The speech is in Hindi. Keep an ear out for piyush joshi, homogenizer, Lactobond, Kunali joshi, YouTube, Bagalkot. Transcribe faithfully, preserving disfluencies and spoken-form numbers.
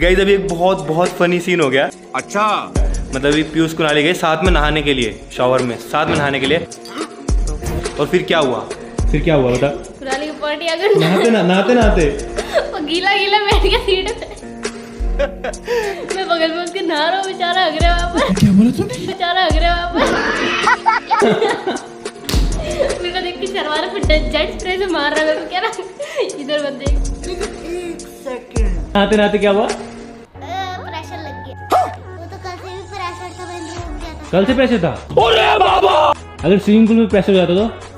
गाइस अभी एक बहुत बहुत फनी सीन हो गया। अच्छा मतलब अभी पीयूष कुनाली गए साथ में नहाने के लिए, शॉवर में साथ में नहाने के लिए, और फिर क्या हुआ फिर क्या हुआ बता। कुनाली की पार्टी अगर नहाते ना नहाते नहाते वो गीला गीला बैठ गया सीट पे, मैं बगल में उसके नहा रहा हूँ, बेचारा हग रहा है वहाँ पर। क्या बोला तूने? बेचारा हग रहा है वहाँ पर। मेरे को देख के शर्मा रहा, फिर जेट स्प्रे से मार रहा है मेरे को। क्या ना इधर मत देख। एक सेकंड नहाते नहाते क्या हुआ? प्रेशर लग गया। वो तो कल से भी प्रेशर था, बंद हो गया था। कल से प्रेशर था? अरे बाबा, अगर स्विमिंग पूल में प्रेशर हो जाता तो